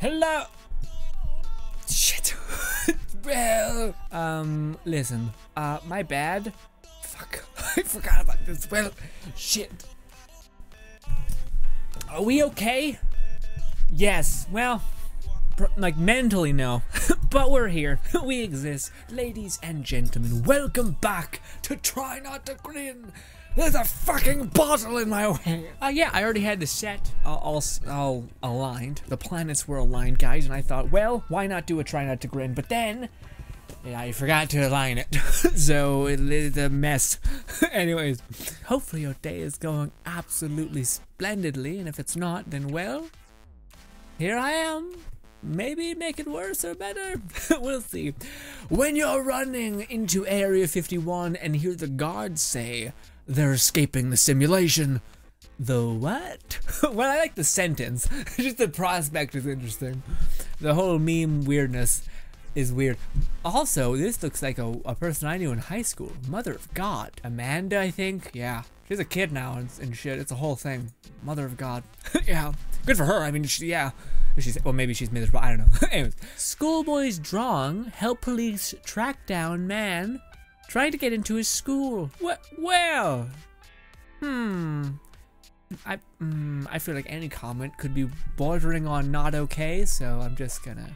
Hello. Shit. Well, listen. My bad. Fuck. I forgot about this. Well, shit. Are we okay? Yes. Well, like mentally, no. But we're here. We exist. Ladies and gentlemen, welcome back to Try Not To Grin. There's a fucking bottle in my way! Yeah, I already had the set all aligned. The planets were aligned, guys, and I thought, well, why not do a Try Not To Grin? But then, yeah, I forgot to align it. So, it's a mess. Anyways, hopefully your day is going absolutely splendidly, and if it's not, then well, here I am. Maybe make it worse or better. We'll see. When you're running into Area 51 and hear the guards say, "They're escaping the simulation." The what? Well, I like the sentence. Just the prospect is interesting. The whole meme weirdness is weird. Also, this looks like a person I knew in high school. Mother of God. Amanda, I think? Yeah. She's a kid now and shit. It's a whole thing. Mother of God. Yeah. Good for her. I mean, she, yeah. She's, well, maybe she's miserable. I don't know. Anyways. Schoolboys drong help police track down man trying to get into his school. What? Well, I feel like any comment could be bordering on not okay, so I'm just gonna,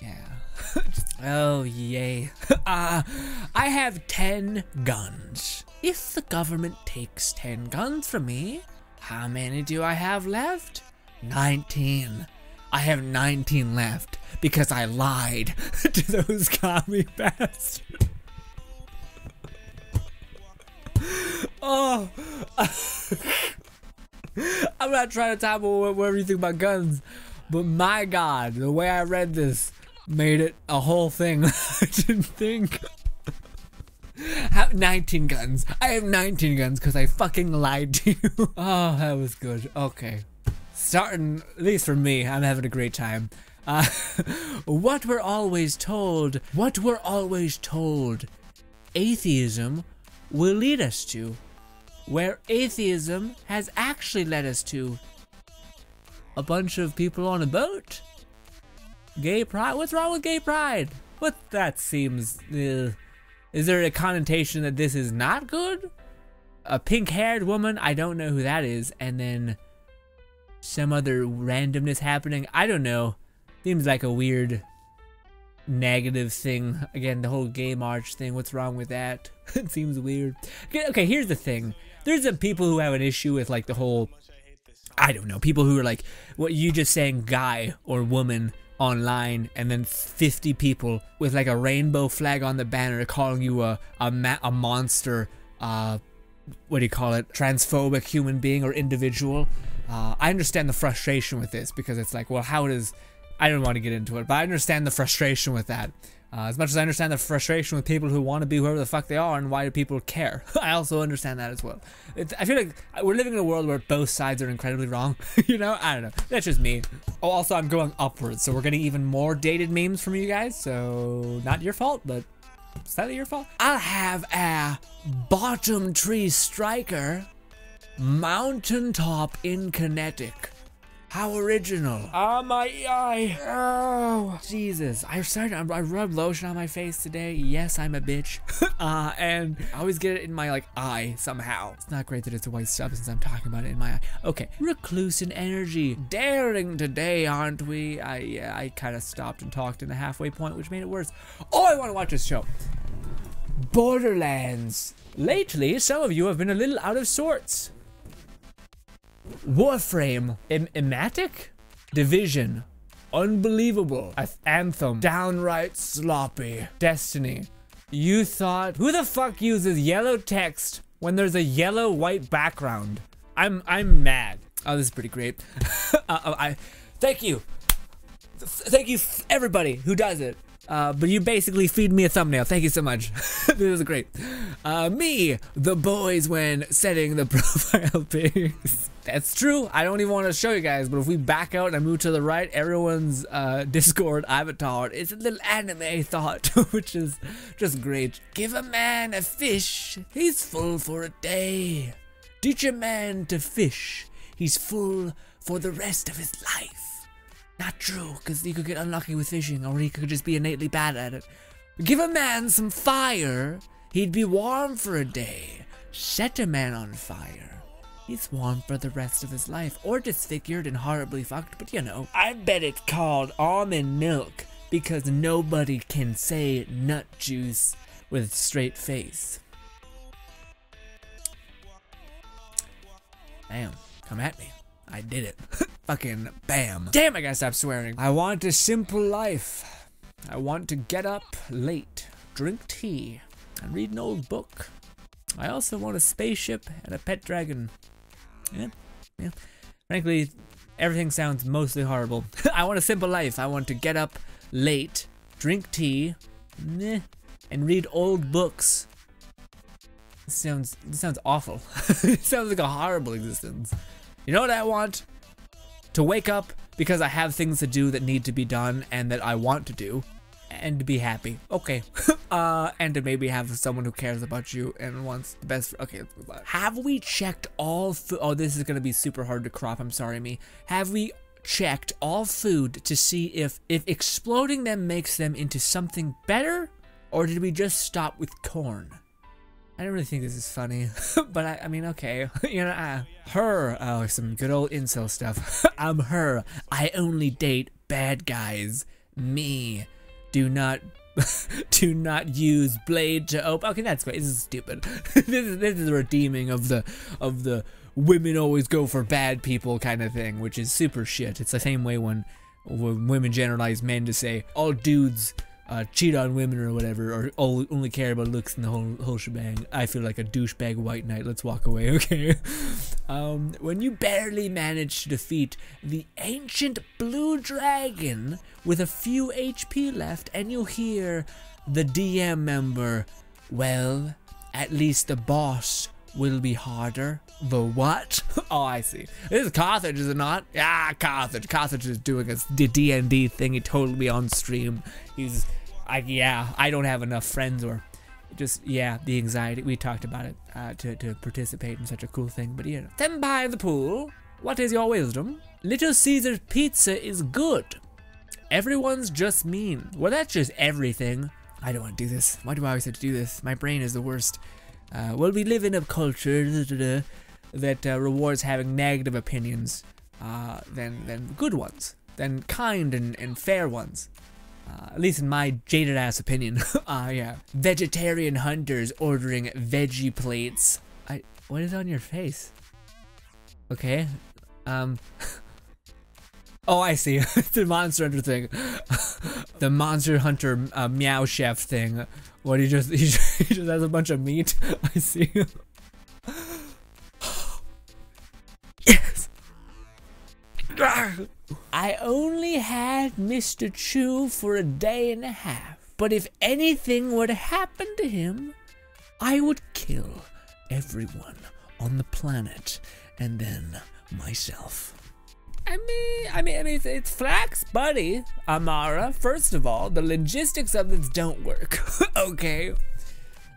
yeah. Oh, yay. I have 10 guns. If the government takes 10 guns from me, how many do I have left? 19. I have 19 left because I lied to those commie bastards. Oh, I'm not trying to talk about what you think about guns, but my God, the way I read this made it a whole thing. I didn't think. Have 19 guns. I have 19 guns because I fucking lied to you. Oh, that was good. Okay, starting at least for me, I'm having a great time. What we're always told, atheism will lead us to, where atheism has actually led us to. A bunch of people on a boat? Gay pride? What's wrong with gay pride? What? That seems... Is there a connotation that this is not good? A pink-haired woman? I don't know who that is. And then some other randomness happening? I don't know. Seems like a weird... negative thing. Again, the whole gay march thing, what's wrong with that? It seems weird. Okay, here's the thing. There's some people who have an issue with like the whole, I don't know, people who are like, what you just saying guy or woman online, and then 50 people with like a rainbow flag on the banner calling you a monster, what do you call it, transphobic human being or individual. I understand the frustration with this because it's like, well, how does... I don't want to get into it, but I understand the frustration with that. As much as I understand the frustration with people who want to be whoever the fuck they are and why do people care. I also understand that as well. I feel like we're living in a world where both sides are incredibly wrong. You know? I don't know. That's just me. Oh, also, I'm going upwards, so we're getting even more dated memes from you guys, so not your fault, but slightly your fault. I'll have a bottom tree striker, mountaintop in kinetic. How original. Ah, my eye. Oh, Jesus. I rubbed lotion on my face today. Yes, I'm a bitch. And I always get it in my, like, eye somehow. It's not great that it's a white substance. I'm talking about it in my eye. Okay. Recluse and energy. Daring today, aren't we? I kind of stopped and talked in the halfway point, which made it worse. Oh, I want to watch this show. Borderlands. Lately, some of you have been a little out of sorts. Warframe, Ematic, Division, unbelievable, Anthem, downright sloppy, Destiny. You thought, who the fuck uses yellow text when there's a yellow white background? I'm mad. Oh, this is pretty great. Thank you, everybody who does it. But you basically feed me a thumbnail. Thank you so much. This is great. Me, the boys when setting the profile pics. That's true. I don't even want to show you guys, but if we back out and I move to the right, everyone's Discord avatar is a little anime thought, which is just great. Give a man a fish, he's full for a day. Teach a man to fish, he's full for the rest of his life. Not True, because you could get unlucky with fishing, or he could just be innately bad at it. Give a man some fire, he'd be warm for a day. Set a man on fire, he's warm for the rest of his life, or disfigured and horribly fucked, but you know. I bet it's called almond milk, because nobody can say nut juice with a straight face. Damn, come at me. I did it. Fucking bam. Damn, I gotta stop swearing. I want a simple life. I want to get up late, drink tea, and read an old book. I also want a spaceship and a pet dragon. Yeah, yeah. Frankly, everything sounds mostly horrible. I want a simple life. I want to get up late, drink tea, and read old books. This sounds awful. It sounds like a horrible existence. You know what I want? To wake up because I have things to do that need to be done and that I want to do, and to be happy. Okay. And to maybe have someone who cares about you and wants the best. Okay. Have we checked all food? Oh, this is going to be super hard to crop. I'm sorry, me. Have we checked all food to see if exploding them makes them into something better? Or did we just stop with corn? I don't really think this is funny, but I mean, okay, you know, her, oh, some good old incel stuff. I'm her, I only date bad guys, me, do not use blade to open, okay, that's great, this is stupid. This is redeeming of the women always go for bad people kind of thing, which is super shit. It's the same way when women generalize men to say, all dudes cheat on women or whatever, or only care about looks and the whole shebang. I feel like a douchebag white knight. Let's walk away, okay? When you barely manage to defeat the ancient blue dragon with a few HP left, and you hear the DM member, well, at least the boss will be harder. The what? Oh, I see. This is Carthage, is it not? Ah, Carthage. Carthage is doing the D&D thing. He told me on stream. He's like, yeah, I don't have enough friends, or just, yeah, the anxiety. We talked about it to participate in such a cool thing, but yeah. Then by the pool, what is your wisdom? Little Caesar's pizza is good. Everyone's just mean. Well, that's just everything. I don't want to do this. Why do I always have to do this? My brain is the worst. Well, we live in a culture that rewards having negative opinions than good ones, than kind and fair ones. At least in my jaded ass opinion. Yeah. Vegetarian hunters ordering veggie plates. What is on your face? Okay. Oh, I see. It's the Monster Hunter thing. The Monster Hunter meow chef thing. What, he just has a bunch of meat? I see. Yes! I only had Mr. Chu for a day and a half, but if anything were to happen to him, I would kill everyone on the planet and then myself. I mean, it's flax, buddy, Amara. First of all, the logistics of this don't work, okay?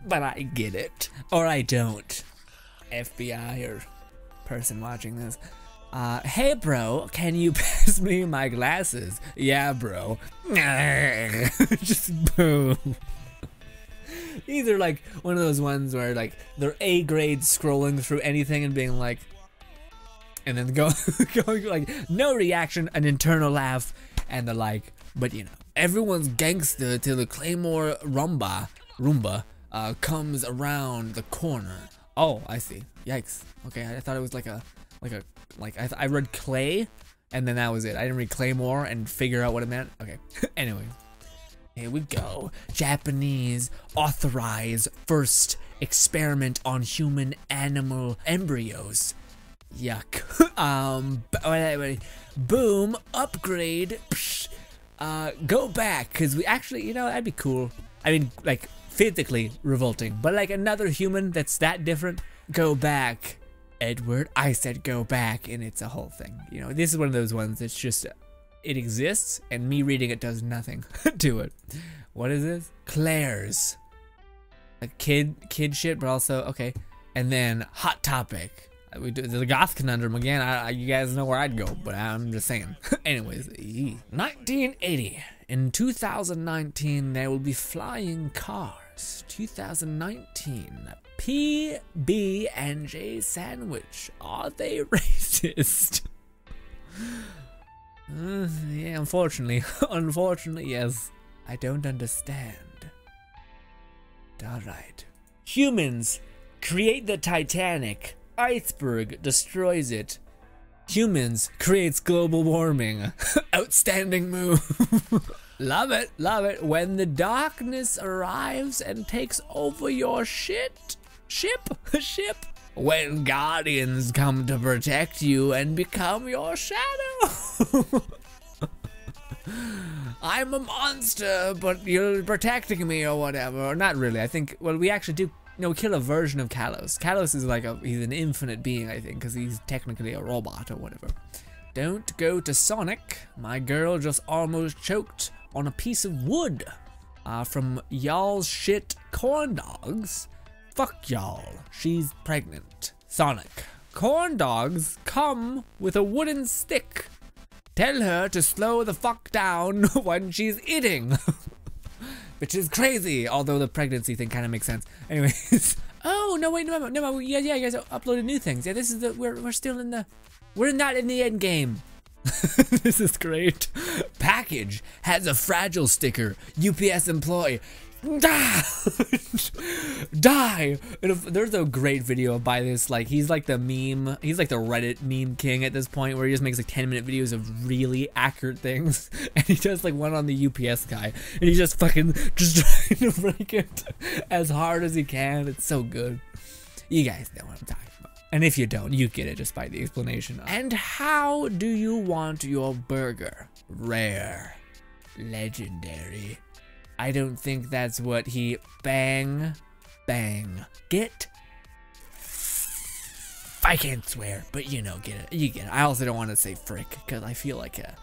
But I get it, or I don't. FBI or person watching this. Hey, bro, can you pass me my glasses? Yeah, bro. Just boom. These are like one of those ones where like they're A grade scrolling through anything and being like, and then going like no reaction, an internal laugh, and the like. But you know, everyone's gangster till the Claymore Rumba comes around the corner. Oh, I see. Yikes. Okay, I thought it was I read Clay, and then that was it. I didn't read Claymore and figure out what it meant. Okay. Anyway, here we go. Japanese authorize first experiment on human animal embryos. Yuck. Boom, upgrade, psh, go back, because we actually, you know, that'd be cool. I mean, like, physically revolting, but like another human that's that different, go back, Edward. I said go back, and it's a whole thing. You know, this is one of those ones that's just, it exists, and me reading it does nothing to it. What is this? Claire's. A kid shit, but also, okay. And then Hot Topic. we do the goth conundrum again. You guys know where I'd go, but I'm just saying. Anyways, 1980. In 2019, there will be flying cars. 2019. PB&J sandwich. Are they racist? Yeah, unfortunately. Unfortunately, yes. I don't understand. Alright. Humans create the Titanic. Iceberg destroys it. Humans creates global warming. Outstanding move. Love it, love it. When the darkness arrives and takes over your ship. When guardians come to protect you and become your shadow. I'm a monster, but you're protecting me or whatever. Or not really. I think, well, we actually do, no, kill a version of Kalos. Kalos is like a, he's an infinite being, I think, because he's technically a robot or whatever. Don't go to Sonic. My girl just almost choked on a piece of wood from y'all's shit corn dogs. Fuck y'all. She's pregnant. Sonic. Corn dogs come with a wooden stick. Tell her to slow the fuck down when she's eating. Which is crazy, although the pregnancy thing kind of makes sense. Anyways, oh no, wait, no, yeah, you guys uploaded new things. Yeah, this is the we're still in the, we're not in the end game. This is great. Package has a fragile sticker. UPS employee. Die! There's a great video by this, like, he's like the meme, he's like the Reddit meme king at this point, where he just makes like 10-minute videos of really accurate things, and he does like one on the UPS guy, and he's just fucking just trying to break it as hard as he can. It's so good. You guys know what I'm talking about. And if you don't, you get it just by the explanation. And how do you want your burger? Rare. Legendary. I don't think that's what he... Bang. Bang. Get? I can't swear, but you know, get it. You get it. I also don't want to say frick, because I feel like a...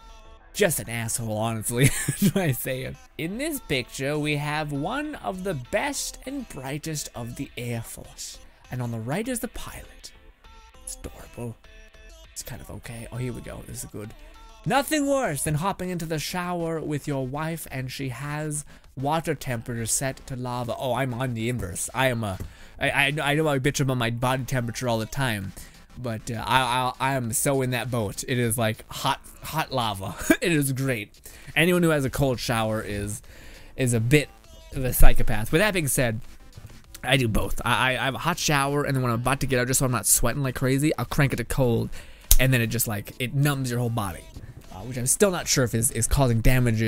just an asshole, honestly, when I say it. In this picture, we have one of the best and brightest of the Air Force. And on the right is the pilot. It's adorable. It's kind of okay. Oh, here we go. This is good. Nothing worse than hopping into the shower with your wife and she has water temperature set to lava. Oh, I'm on the inverse. I am a... I know I bitch about my body temperature all the time, but I am so in that boat. It is like hot lava. It is great. Anyone who has a cold shower is a bit of a psychopath. With that being said, I do both. I have a hot shower, and then when I'm about to get out, just so I'm not sweating like crazy, I'll crank it to cold, and then it just like, it numbs your whole body. Which I'm still not sure if is causing damage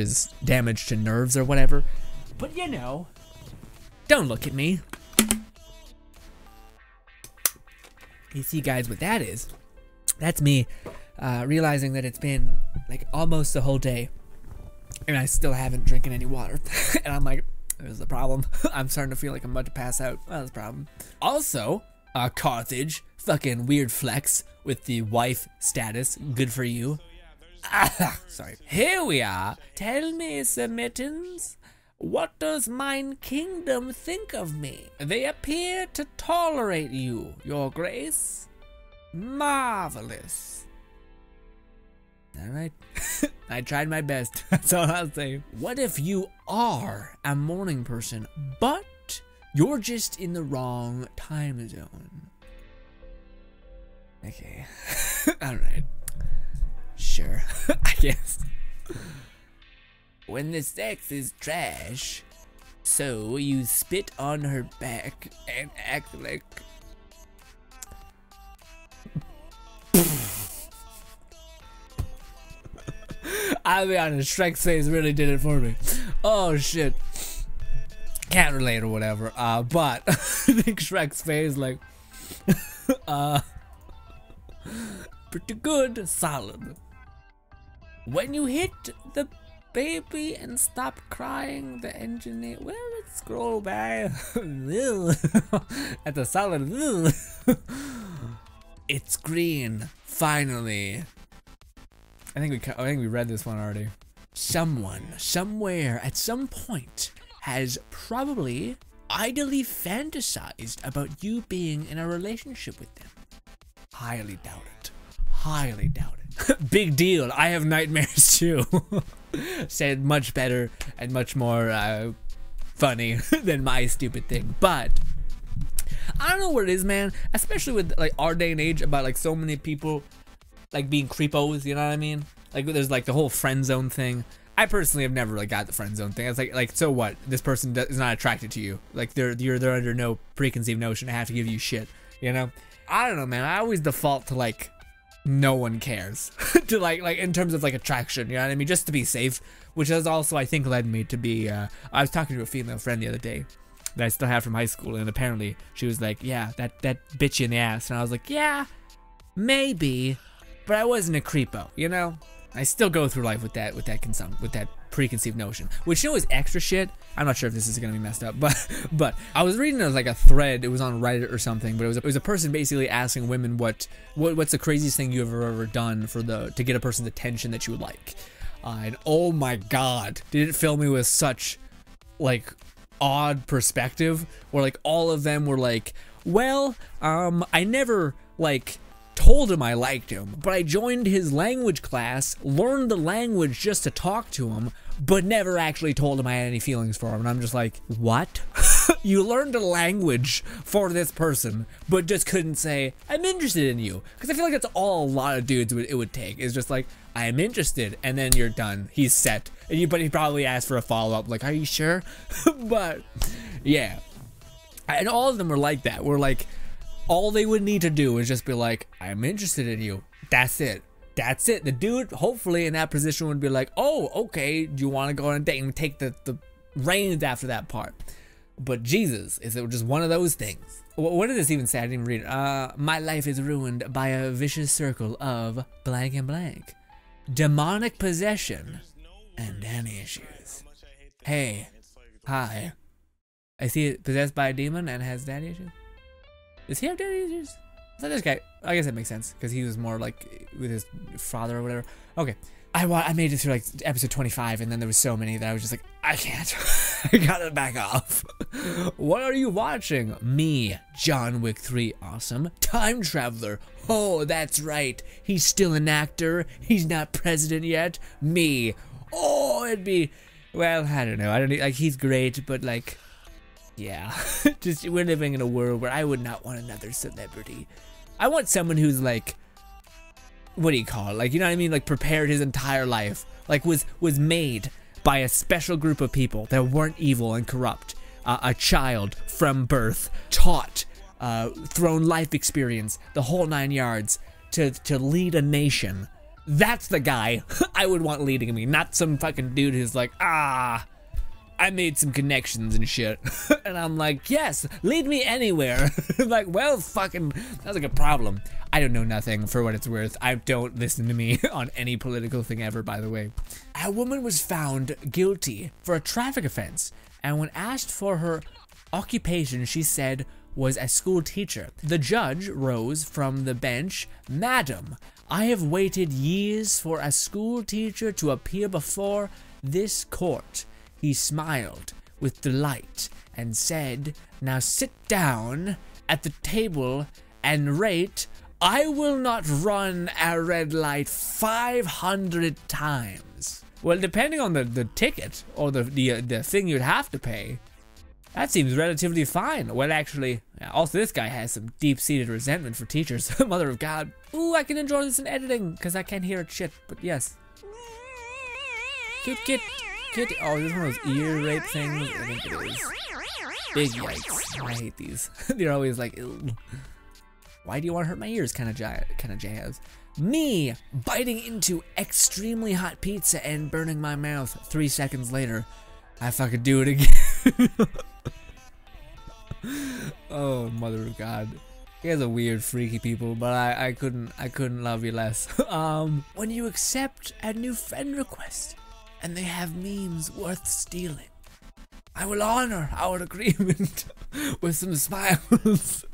to nerves or whatever. But you know, don't look at me. You see, guys, what that is, that's me realizing that it's been like almost the whole day and I still haven't drinking any water. And I'm like, there's the problem. I'm starting to feel like I'm about to pass out. Well, that's the problem. Also, Carthage, fucking weird flex with the wife status. Good for you. Sorry. Here we are. Tell me, Sir Mittens, what does mine kingdom think of me? They appear to tolerate you, your grace. Marvelous. Alright. I tried my best. That's all I'll say. What if you are a morning person, but you're just in the wrong time zone? Okay. Alright. Sure, I guess. When the sex is trash, so you spit on her back and act like... I'll be honest, Shrek's face really did it for me. Oh shit. Can't relate or whatever, but I think Shrek's face like... pretty good, solid. When you hit the baby and stop crying, the engineer... Well, let's scroll by. At the solid. It's green. Finally. I think we read this one already. Someone, somewhere, at some point, has probably idly fantasized about you being in a relationship with them. Highly doubt it. Highly doubt it. Big deal. I have nightmares too. Said much better and much more funny than my stupid thing. But I don't know what it is, man. Especially with like our day and age, about like so many people like being creepos. You know what I mean? Like there's like the whole friend zone thing. I personally have never like got the friend zone thing. It's like so what? This person is not attracted to you. Like they're under no preconceived notion. I have to give you shit. You know? I don't know, man. I always default to like no one cares to like in terms of like attraction. You know what I mean? Just to be safe, which has also I think led me to be. I was talking to a female friend the other day that I still have from high school, and apparently she was like, "Yeah, that bitch in the ass," and I was like, "Yeah, maybe, but I wasn't a creepo." You know? I still go through life with that preconceived notion, which you know is extra shit. I'm not sure if this is gonna be messed up, but I was reading like a thread. It was on Reddit or something, but it was a person basically asking women what's the craziest thing you've ever done to get a person's attention that you would like, and oh my god, did it fill me with such like odd perspective where like all of them were like, well, I never like told him I liked him, but I joined his language class, learned the language just to talk to him, but never actually told him I had any feelings for him. And I'm just like, what? You learned a language for this person, but just couldn't say, I'm interested in you. Because I feel like that's all a lot of dudes it would take, is just like, I am interested, and then you're done. He's set. And but he probably asked for a follow-up, like, are you sure? But, yeah. And all of them were like that. We're like, all they would need to do is just be like, I'm interested in you. That's it. That's it. The dude, hopefully in that position, would be like, oh, okay, do you want to go on a date? And take the reins after that part. But Jesus, is it just one of those things? What did this even say? I didn't even read it. My life is ruined by a vicious circle of blank and blank. Demonic possession and daddy issues. Hey, hi. I see it possessed by a demon and has daddy issues. Does he have daddy issues? Is that this guy? I guess that makes sense, because he was more like with his father or whatever. Okay. I made it through like episode 25, and then there was so many that I was just like, I can't. I gotta back off. What are you watching? Me, John Wick 3, awesome. Time Traveler. Oh, that's right. He's still an actor. He's not president yet. Me. Oh, it'd be, well, I don't know. I don't need, like, he's great, but like, yeah, just we're living in a world where I would not want another celebrity. I want someone who's like, what do you call it? Like, you know what I mean? Like prepared his entire life, like was made by a special group of people that weren't evil and corrupt. A child from birth, taught, thrown life experience, the whole 9 yards to lead a nation. That's the guy I would want leading me, not some fucking dude who's like, ah, I made some connections and shit. And I'm like, yes, lead me anywhere. Like, well, fucking, that's like a problem. I don't know nothing, for what it's worth. I don't listen to me on any political thing ever, by the way. A woman was found guilty for a traffic offense, and when asked for her occupation, she said was a school teacher. The judge rose from the bench. Madam, I have waited years for a school teacher to appear before this court. He smiled with delight and said, now sit down at the table and rate, I will not run a red light 500 times. Well, depending on the ticket or the thing you'd have to pay, that seems relatively fine. Well, actually, also this guy has some deep-seated resentment for teachers. Mother of God. Ooh, I can enjoy this in editing because I can't hear it shit, but yes. Cute kid. Oh, this is one of those ear rape things. I think it is. Big yikes. I hate these. They're always like, ew. Why do you want to hurt my ears? Kind of jazz. Me biting into extremely hot pizza and burning my mouth. 3 seconds later, I fucking do it again. Oh, mother of God. You guys are weird, freaky people, but I couldn't love you less. When you accept a new friend request, and they have memes worth stealing, I will honor our agreement with some smiles.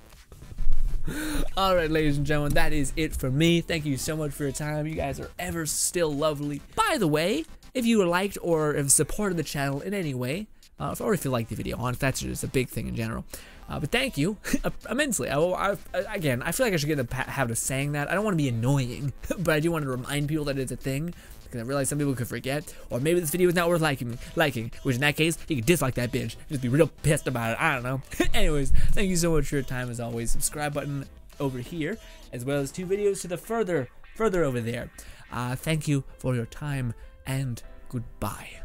Alright, ladies and gentlemen, that is it for me. Thank you so much for your time. You guys are ever still lovely. By the way, if you liked or have supported the channel in any way, Or if you like the video, that's just a big thing in general. But thank you immensely. Again, I feel like I should get in the habit of saying that. I don't want to be annoying, but I do want to remind people that it's a thing, because I realize some people could forget. Or maybe this video is not worth liking, which in that case, you can dislike that bitch. Just be real pissed about it. I don't know. Anyways, thank you so much for your time as always. Subscribe button over here, as well as 2 videos to the further over there. Thank you for your time, and goodbye.